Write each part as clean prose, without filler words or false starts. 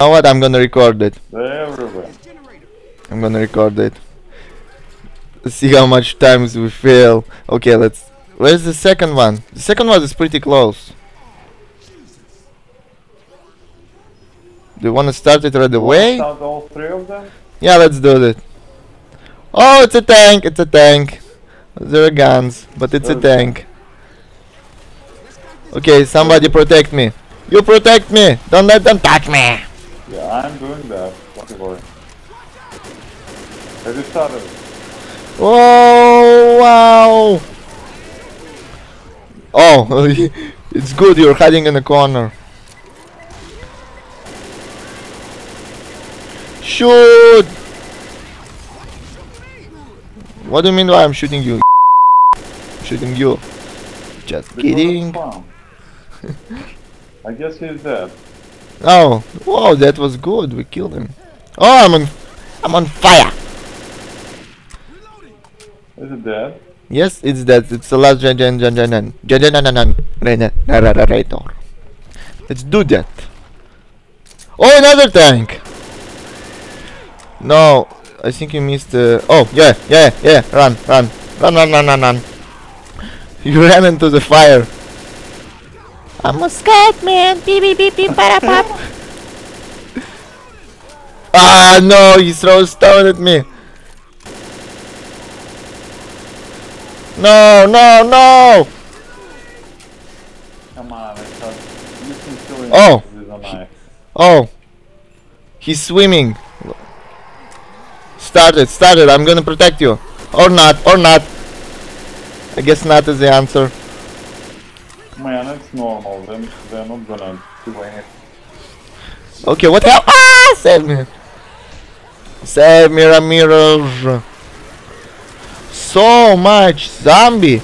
You know what? I'm gonna record it. Everywhere. I'm gonna record it. Let's see how much times we fail. Okay, let's. Where's the second one? The second one is pretty close. Do you want to start it right away? Start all three of them? Yeah, let's do that. Oh, it's a tank. It's a tank. There are guns, but it's a tank. Okay, somebody protect me. You protect me. Don't let them touch me. Yeah, I'm doing that. Don't worry. Have you started? Oh, wow. Oh, it's good. You're hiding in the corner. Shoot! What do you mean why I'm shooting you? I'm shooting you. Just kidding. I guess he's dead. Oh, whoa, that was good. We killed him. Oh, I'm on fire. Is it dead? Yes, it's dead. It's the last generator. Let's do that. Oh, another tank. No, I think you missed the... Oh, yeah, run. You ran into the fire. I'm a scout, man. Beep, beep, beep, beep, para, pop. Ah, no, he throws stone at me. No. Come on, I thought you can kill him. Oh. With a knife. Oh. He's swimming. Started, I'm gonna protect you. Or not. I guess not is the answer. Man, it's normal, they're not gonna do anything. Okay, what hell? Ah, save me. Save me, Ramirez. So much zombie.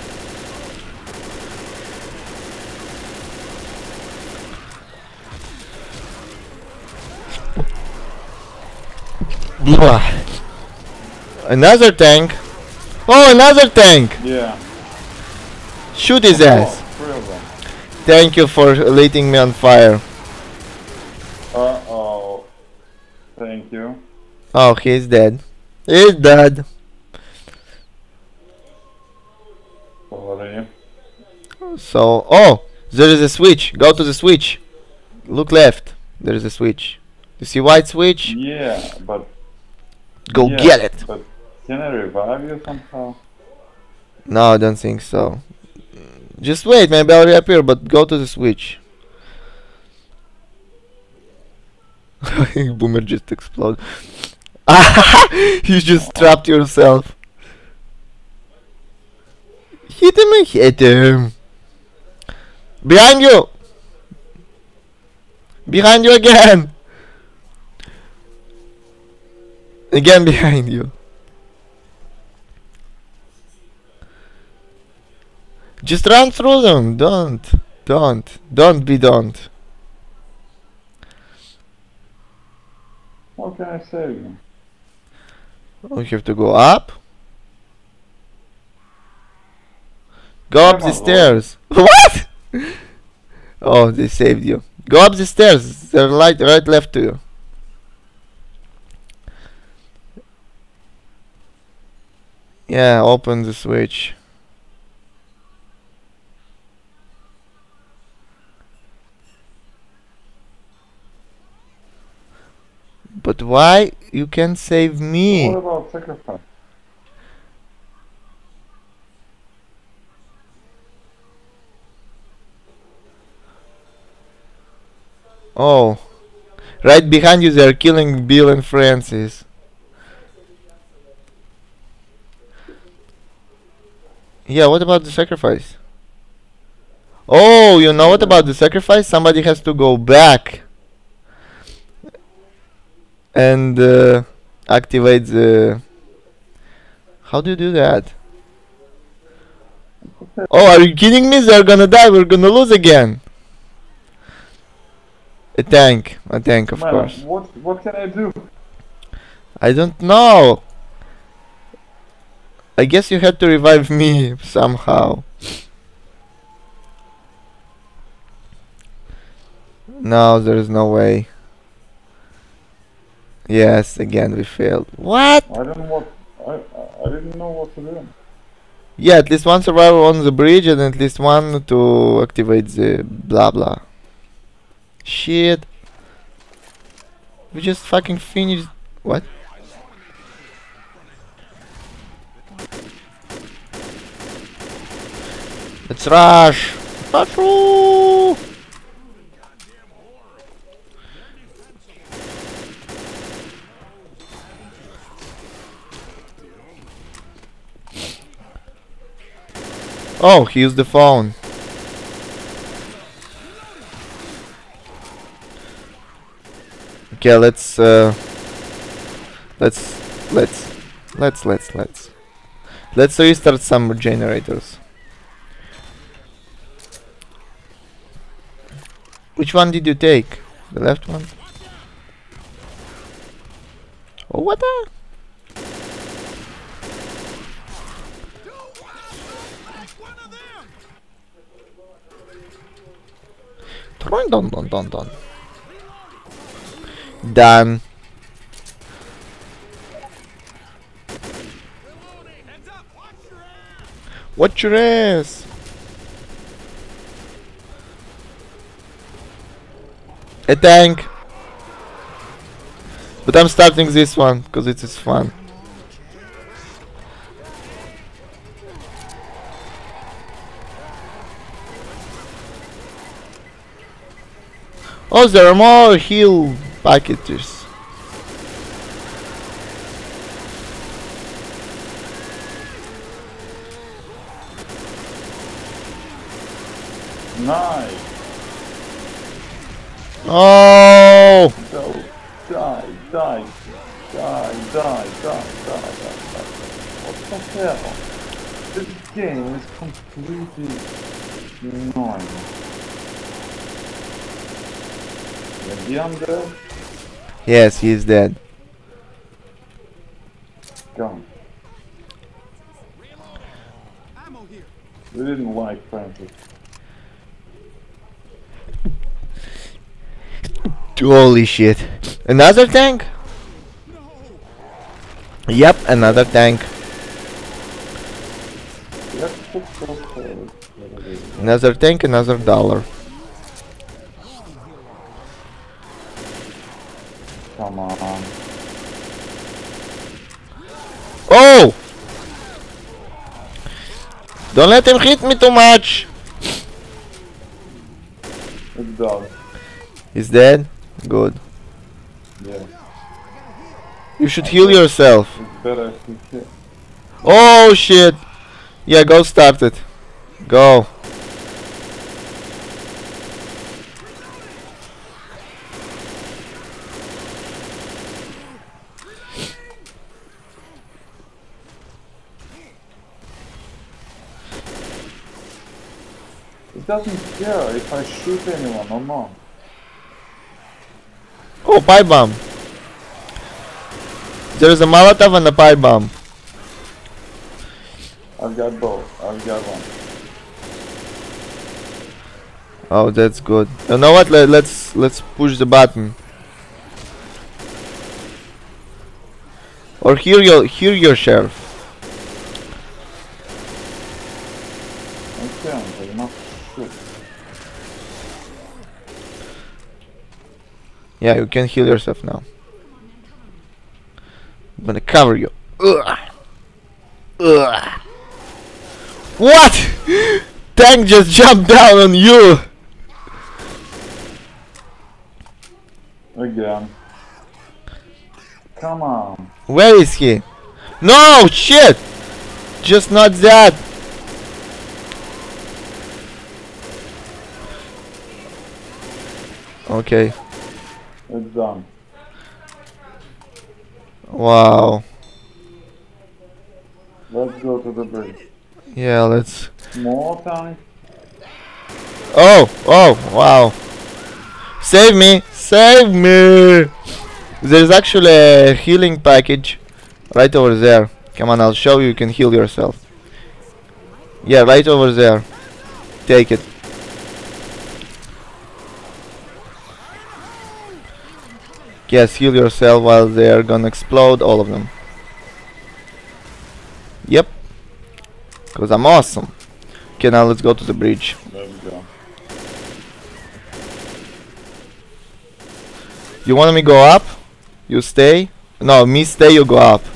Another tank. Oh, another tank. Yeah. Shoot his ass. Thank you for lighting me on fire. Uh-oh. Thank you. Oh, he's dead. He's dead. So, oh, there is a switch. Go to the switch. Look left. There is a switch. You see white switch? Yeah, but... Go get it. But can I revive you somehow? No, I don't think so. Just wait, maybe I'll reappear, but go to the switch. Boomer just exploded. You just trapped yourself. Hit him and hit him. Behind you! Behind you again! Again behind you. Just run through them. Don't. What can I say? We have to go up. Go up the stairs. What? Oh, they saved you. Go up the stairs. They're right left to you. Yeah, open the switch. But why you can't save me? What about sacrifice? Oh, right behind you they're killing Bill and Francis. Yeah, what about the sacrifice? Oh, you know what about the sacrifice? Somebody has to go back and activate the... How do you do that? Oh, are you kidding me? They're gonna die, we're gonna lose again. A tank, of course. What can I do? I don't know. I guess you had to revive me somehow. No, there is no way. Yes, again we failed. What? I didn't know what to do. Yeah, at least one survivor on the bridge and at least one to activate the blah blah. Shit. We just fucking finished. What? Let's rush! Patrol! Oh, he used the phone. Okay, let's restart some generators. Which one did you take? The left one? Oh, what the? Done. Done. Watch your ass. A tank. But I'm starting this one because it is fun. Oh, there are more heal packages. Nice. Oh! Die. What the hell? This game is completely annoying. Yes, he is dead. Gone. We didn't like Francis. Holy shit. Another tank? Yep, another tank. Another tank, another dollar. Come on. Oh! Don't let him hit me too much! It's done. He's dead? Good. Yeah. You should heal yourself. It's better. Oh shit! Yeah, go start it. Go. It doesn't care if I shoot anyone or not. Oh, pipe bomb. There is a Molotov and a pipe bomb. I've got both. I've got one. Oh, that's good. You know what? Let's push the button. Or hear your sheriff. Yeah, you can heal yourself now. I'm gonna cover you. Ugh. Ugh. What? Tank just jumped down on you. Again. Come on. Where is he? No shit. Just not that. Okay. It's done. Wow. Let's go to the bridge. Yeah, let's. More time. Oh, wow. Save me. There's actually a healing package right over there. Come on, I'll show you. You can heal yourself. Yeah, right over there. Take it. Yes, heal yourself while they are gonna explode, all of them. Yep. Because I'm awesome. Okay, now let's go to the bridge. There we go. You want me to go up? You stay? No, me stay, you go up.